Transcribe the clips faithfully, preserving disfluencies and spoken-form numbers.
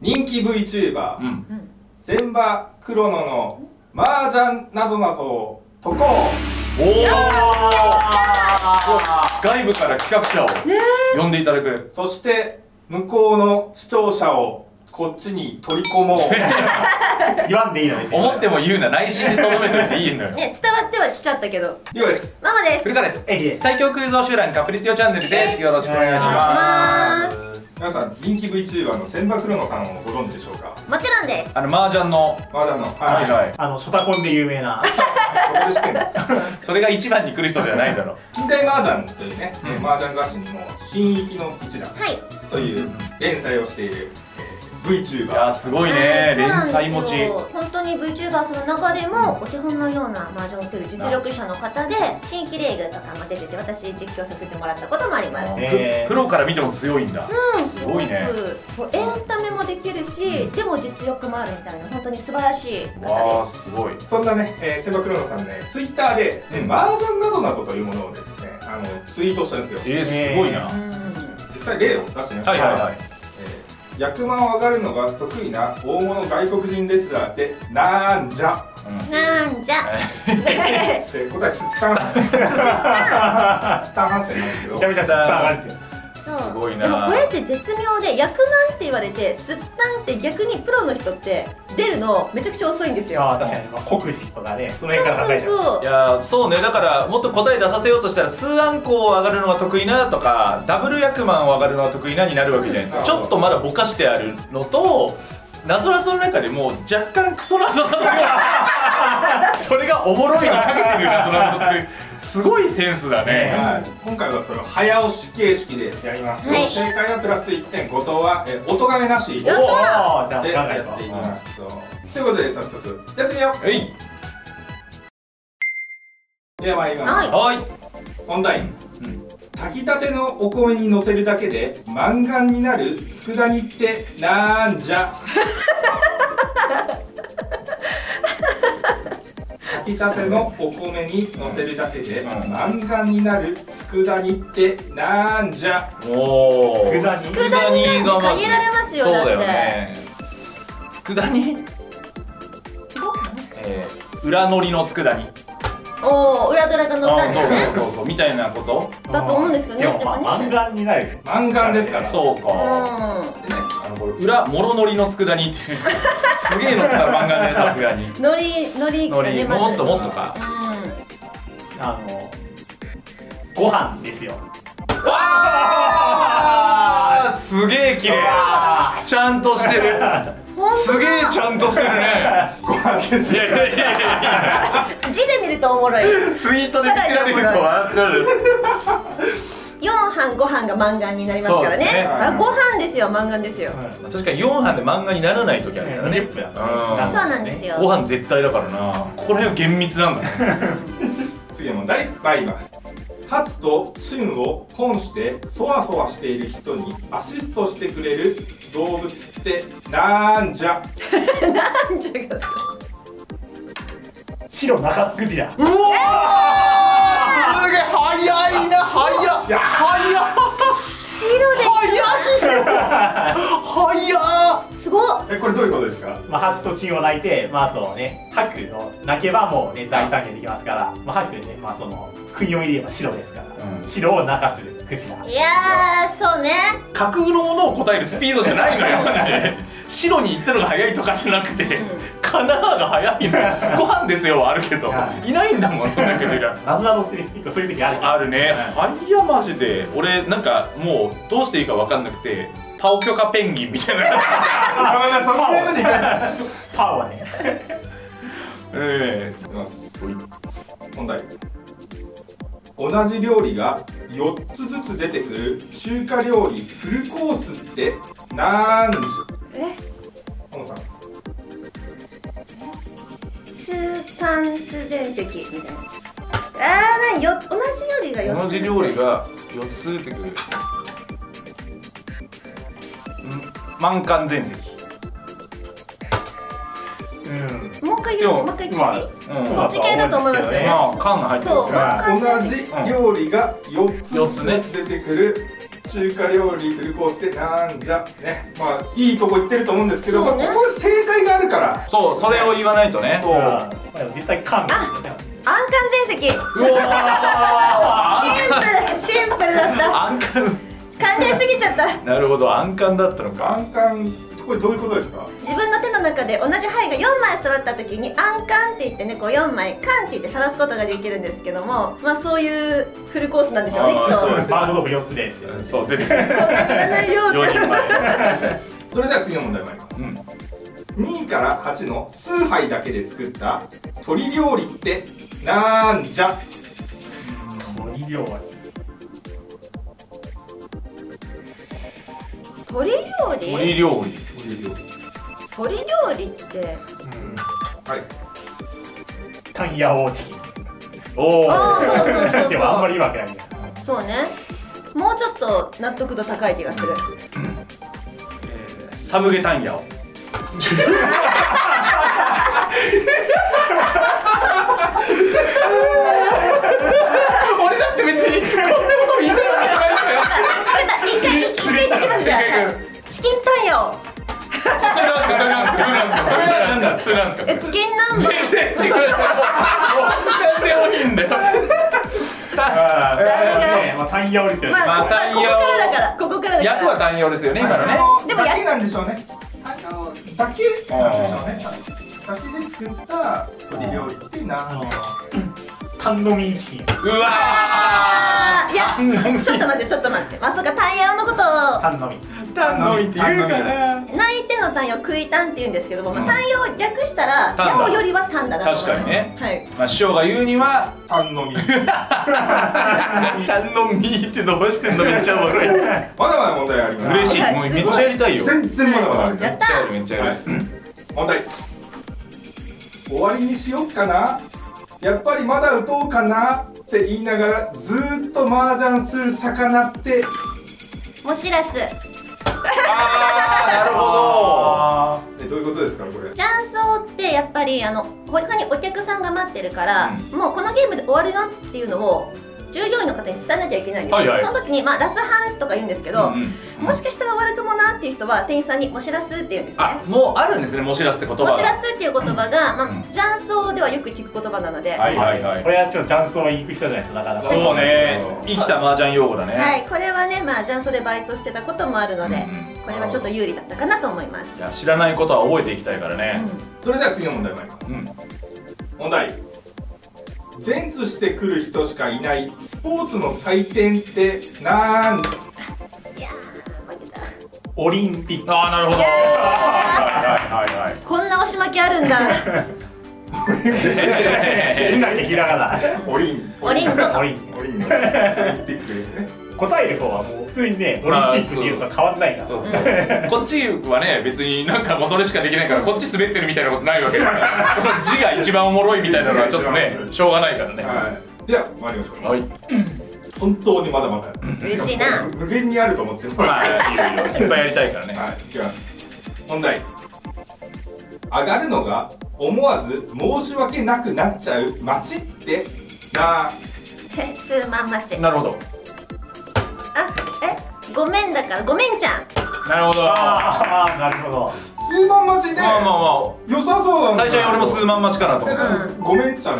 人気 VTuber、うん、千葉黒野の麻雀なぞなぞを解こう。おお外部から企画者を呼んでいただく、そして向こうの視聴者をこっちに取り込もう。言わんでいいのに思っても言うな、内心でとどめといていいのよ。ね、伝わってはきちゃったけど。リオです。ママです。古川です。エイジです。最強クイズ王集団カプリティオチャンネルです。よろしくお願いします。皆さん、人気 VTuber の千葉黒野さんをご存知でしょうか？もちろんです。あの、麻雀の。麻雀の。はいはい。あの、ショタコンで有名な。そこで知ってんの？それが一番に来る人じゃないだろう。近代麻雀というね、麻雀雑誌にも、新域の一覧という連載をしている。VTuber、いやすごいね、連載持ち。本当に VTuber その中でもお手本のような麻雀をという実力者の方で、新規レーグとかも出てて、私実況させてもらったこともあります。プロから見ても強いんだ。すごいね。エンタメもできるし、でも実力もあるみたいな、本当に素晴らしい方です。すごい。そんなね、千葉黒野さんね、ツイッターで麻雀などなどというものをですね、あのツイートしたんですよ。ええ、すごいな。実際例を出してみました。はいはいはい。役満を上がるのが得意な大物外国人レスラーってなんじゃ、うん、なんじゃって答えすったんすったんなんですけど、めちゃめちゃすったんって。すごいな。でもこれって絶妙で、役満って言われてすったんって逆にプロの人って出るのめちゃくちゃ遅いんですよ。確かに、まあ、国士とかね、その辺から考えちゃう。いやそうね、だからもっと答え出させようとしたら、数暗号を上がるのが得意なとか、ダブル役満を上がるのが得意なになるわけじゃないですか。ちょっとまだぼかしてあるのと、なぞなぞの中でもう若干クソなぞなぞがそれがおもろいにかけてるなぞなぞっていう、すごいセンスだね。今回はそれを早押し形式でやります。正解のプラスいってん、後藤はおとがめなしでやっていきます。ということで早速やってみよう。では参ります。問題。炊きたてのお米にのせるだけで満願になる佃煮ってなんじゃ。炊きたてのお米にのせるだけで満願になる佃煮ってなんじゃ。おお、佃煮が限られますよ。そうだよね。佃煮、えー、裏のりの佃煮。おお、裏ドラが乗ったんですね。そうそうそうみたいなことだと思うんですけどね。やっぱ満願になる。満願ですから。そうか。あのこれ裏もろのりの佃煮っていう。すげえのったら満願でさすがに。のりのりのりもっともっとか。あのご飯ですよ。わあ、すげえ綺麗。ちゃんとしてる。すげえちゃんとしてるね。ご飯ですよ。字で見るとおもろい。スイートで見られると笑っちゃう。四班ご飯が満願になりますからね。あ、ご飯ですよ、満願ですよ。確かに四班で満願にならない時あるからね。そうなんですよ。ご飯絶対だからな。ここら辺は厳密なんだね。次の問題参ります。ハツとチュンをポンしてそわそわしている人にアシストしてくれる動物ってなんじゃ。なんじゃが白中スクジラ。うわー、すげえ早いな。早っ早っ白で早っ。すごっ。え、これどういうことですか？まあハツとチュンを鳴いて、まああとね、ハクの鳴けばもうね財産権できますから、まあハクね、まあその国を入れれば白ですから、白を泣かすクジラ。いやーそうね、架空のものを答えるスピードじゃないのよマジで。白に行ったのが早いとかじゃなくて、かなーが早いのよ。ご飯ですよはあるけど、いないんだもんそんなクジラ。なぞなぞって結構そういう時あるあるね。はいやマジで俺なんかもうどうしていいか分かんなくて、パオキョカペンギンみたいな。パオはね、ええ、問題。同じ料理がよっつずつ出てくる中華料理フルコースってなんじゃ。え、小野さん。スーパンツ全席みたいな。ああ、なによ、同じ料理がよっつ。同じ料理がよっつ出てくる。満館全席。もう一回言う、もう一回言っていい？そっち系だと思いますよね。同じ料理がよっつ出てくる中華料理フルコースってなんじゃね、まあいいとこ行ってると思うんですけど、ここで正解があるから、そうそれを言わないとね。そう絶対勘ですよね。安官全席。うわー、シンプルシンプルだった。安官考えすぎちゃった。なるほど、安官だったのか。安官、これどういうことですか？自分の手の中で同じ牌がよんまい揃った時に安官って言ってね、こうよんまいカンって言ってさらすことができるんですけども、まあそういうフルコースなんでしょうね。そうです、バードドーフよっつです。そう出てくる、こんな占いよってそれでは次の問題参ります。にからはちの数杯だけで作った鶏料理ってなんじゃ。鶏料理、鶏料理、鶏料理、鶏料理って、うん、はい、タンヤオーチキン。おお、そうそうそう。でもあんまりいいわけないんだ。そうね、もうちょっと納得度高い気がする。えー、サムゲタンヤオ。俺だって別にこんなこと言いたいわけじゃないですよ。一回言ってきますじゃん。チキンタンヤオ。それなんですか？それなんですか？それなんですか？それなんですか？え、チキンなんだ。全然違う。なんでもいいんだよ。タンヤオですよね。まあここからだから、ここからだから。役はタンヤオですよね今のね。でも役なんでしょうね。だけで作った鶏料理って何？タンドミーチキン。うわー、いやちょっと待ってちょっと待って、まあそうか、タンヤオのことをタンドミタンドミって言うから、泣いてのタンヤオ食いタンって言うんですけども、タンヤオを略したらヤオよりはタンだなと思いました。確かにね。はい、まあ師匠が言うにはタンドミタンドミって伸ばしてんのめっちゃおもろい。まだまだ問題あります。嬉しい、もうめっちゃやりたいよ。全然まだまだあります。やったー、めっちゃやりたい。問題終わりにしよっかな、やっぱりまだ打とうかなって言いながらずーっと麻雀する魚って。もしらす。あー、なるほど。え、どういうことですかこれ。雀荘ってやっぱりあの他にお客さんが待ってるから、うん、もうこのゲームで終わるよっていうのを従業員の方に伝えなきゃいけないんですよ。はいはい、その時に、まあ、ラスハンとか言うんですけど、うんうん、もしかしたら悪くもなっていう人は店員さんに「もしらす」って言うんですね。あ、もうあるんですね、もしらすって言葉。もしらすっていう言葉が、まあ、雀荘ではよく聞く言葉なので、これはちょっと雀荘に行く人じゃないとなかなか。そうね、生きた麻雀用語だね。はい、これはね、まあ、雀荘でバイトしてたこともあるので、うん、うん、これはちょっと有利だったかなと思います。いや、知らないことは覚えていきたいからね。うん、それでは次の問題参ります。うん、問題、前途してくる人しかいないスポーツの祭典ってなん。いやー、負けた。オリンピック。ああ、なるほど。はいはいはい。こんな押し負けあるんだ。ひらひらがな。オリン。オリンと。オリン。オリンピックですね。答える方はもう普通にね、オリンピックっていうのと変わんないから。こっちはね、別になんかもうそれしかできないから、こっち滑ってるみたいなことないわけですから、この字が一番おもろいみたいなのはちょっとね、しょうがないからね。では参りましょう。はい。本当にまだまだ。嬉しいな。無限にあると思ってる。はい。いっぱいやりたいからね。はい。いきます。問題。上がるのが思わず申し訳なくなっちゃう街ってな。スーマン街。なるほど。ごめんだから、ごめんちゃん。なるほど。ああ、なるほど。数万待ちで。まあまあまあ、良さそうだね。最初に俺も数万待ちかなと思った。ごめんちゃん。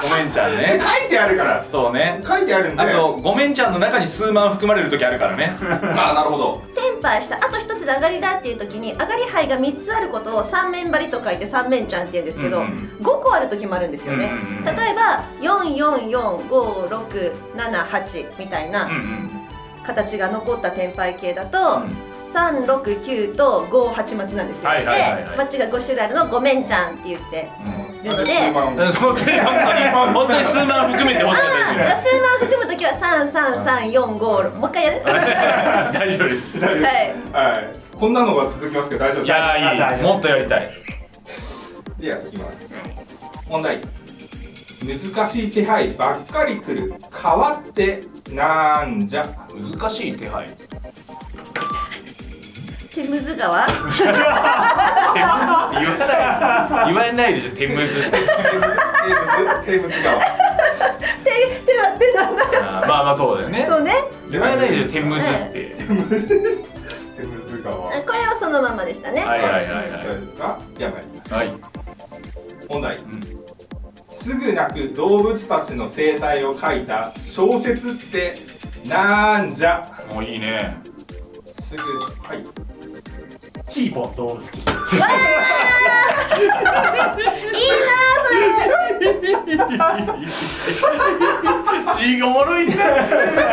ごめんちゃんね。書いてあるから。そうね。書いてあるんで。あと、ごめんちゃんの中に数万含まれる時あるからね。ああ、なるほど。テンパイした、あと一つで上がりだっていう時に、上がり牌がみっつあることを三面張りと書いて三面ちゃんって言うんですけど、ごこある時もあるんですよね。例えば、四四四五六七八みたいな形が残ったテンパイ系だと、三六九と五八待ちなんですよ。で、待ちがご種類あるのごめんちゃんって言ってるので、本当に本当に数万含めてます。数万含むときは三三三四五、もう一回やる。大丈夫です。大丈夫です。はい。こんなのが続きますけど大丈夫ですか？いやいい。もっとやりたい。では行きます。問題。難しい手配ばっかり来る川ってなんじゃ。難しい手配。テムズ川？テムズって言わない。言わないでしょ、テムズ。テムズ、テムズ川。手、手は手なんだよ。まあまあそうだよね。そうね。言われないで天むずって。天むず。天むずかは。これはそのままでしたね。はいはいはいはい。どうですか？やばい。はい。問題。すぐ泣く動物たちの生態を書いた小説ってなんじゃ。もういいね。すぐはい。チーポン動物記。いいなそれ。血が悪いね。血が悪い。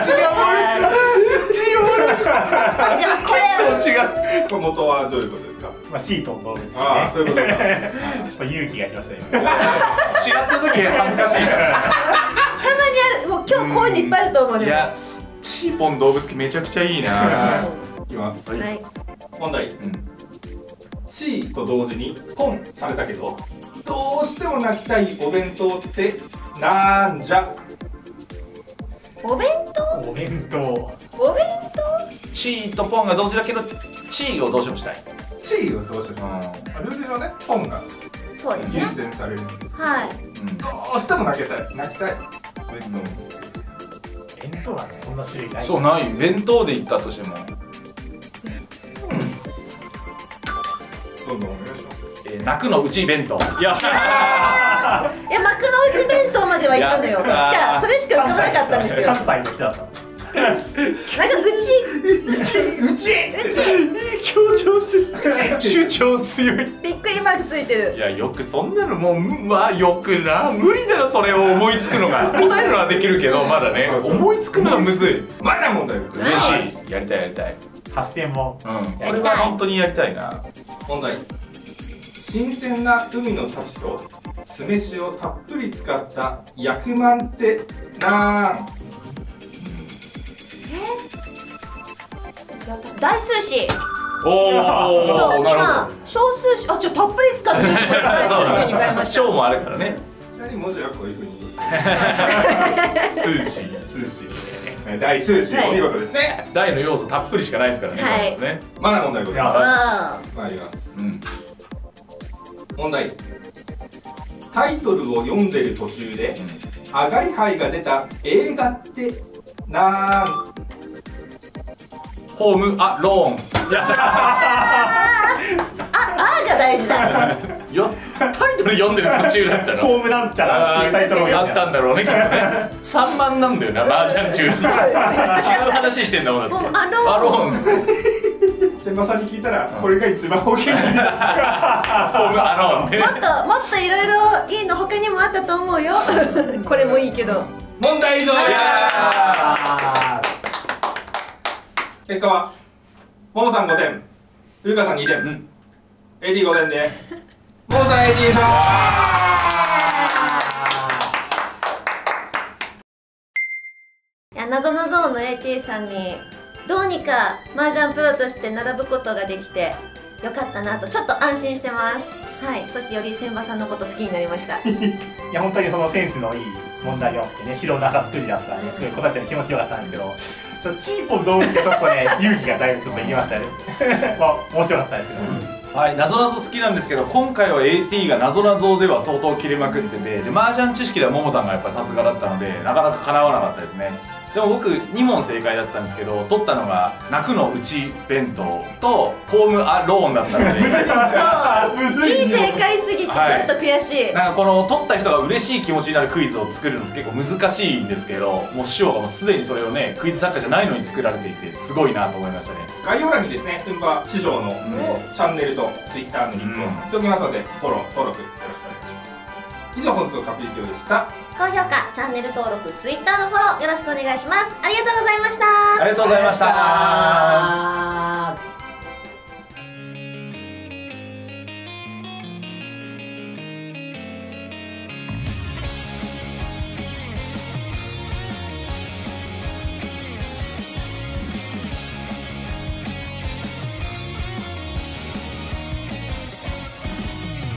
血が悪い。でもこれ違う。元はどういうことですか。まあシートン動物記ね。ああそういうことか。ちょっと勇気が出ました今。知らった時恥ずかしいから。たまにある。もう今日こういうのいっぱいあると思うね。いやチーポン動物記めちゃくちゃいいな。いきます。はい。問題、うん、チーと同時にポンされたけどどうしても泣きたいお弁当ってなんじゃ。お弁当お弁当お弁当チーとポンが同時だけどチーをどうしてもしたい。チーをどうしても、うん、ルール上ねポンがそうですね優先されるんです。はい、うん、どうしても泣きたい泣きたいお弁当、うん、弁当はねそんな種類ない。そうない弁当で言ったとしてもどんどんお願いします。えー、泣くのうち弁当。いや、泣くのうち弁当までは言ったのよ。しか、それしか浮かばなかったんですよ。関西の人だった。泣くのうち、うち、うち、うち。強調してる。主張強い。びっくりマークついてる。いや、よくそんなのもう、まあ、よくな、無理だろ、それを思いつくのが。答えるのはできるけど、まだね、思いつくのはむずい。まだ問題。嬉しい。やりたい、やりたい。はっせんもん。うん。これは本当にやりたいな。問題。新鮮な海の幸と酢飯をたっぷり使った薬まんってなん。え大数詞。おお今小数詞あちょたっぷり使ってるから大数詞に変えました。小もあるからね。ちなみに文字はこういうふうに数詞数詞大数字、お見事ですね。大の要素たっぷりしかないですからね。はい。ね。まだ問題ございます。まいります。問題。タイトルを読んでる途中で上がり牌が出た映画ってなん。ホームアローン。あ、あが大事だ。よ、タイトル読んでる途中だったの。ホームなんちゃらっていうタイトルをやったんだろうねきっとね。散漫なんだよな、麻雀中。違う話してんだもんだって。アローン。先輩さんに聞いたら、これが一番大きい。ホームアローン。もっともっといろいろいいの他にもあったと思うよ。これもいいけど。問題以上。結果はももさんごてん、ゆるかさんにてん、エディごてんでももさんエディ優勝。なぞなぞの エーティー さんにどうにか麻雀プロとして並ぶことができてよかったなとちょっと安心してます。はい、そしてより千葉さんのこと好きになりました。いや本当にそのセンスのいい問題が多くてね、白の赤スクジだったんですごい答えてる気持ちよかったんですけど、ちょっとチーポン動物ってちょっとね勇気がだいぶちょっといりましたね。まあ面白かったですけど、うんはい、なぞなぞ好きなんですけど今回は エーティー がなぞなぞでは相当切れまくっててで麻雀知識ではももさんがやっぱさすがだったのでなかなかかなわなかったですね。でも僕にもん正解だったんですけど取ったのが泣くのうち弁当とホームアローンだったのでいい正解すぎてちょっと悔しい、はい、なんかこの取った人が嬉しい気持ちになるクイズを作るのって結構難しいんですけどもう師匠がもうすでにそれをねクイズ作家じゃないのに作られていてすごいなと思いましたね。概要欄にですねスンバ師匠の、うん、チャンネルとツイッターのリンクを貼っておきますので、うん、フォロー登録よろしくお願いします。以上本日のカプリティオでした。高評価、チャンネル登録、ツイッターのフォローよろしくお願いします。ありがとうございました。ありがとうございました。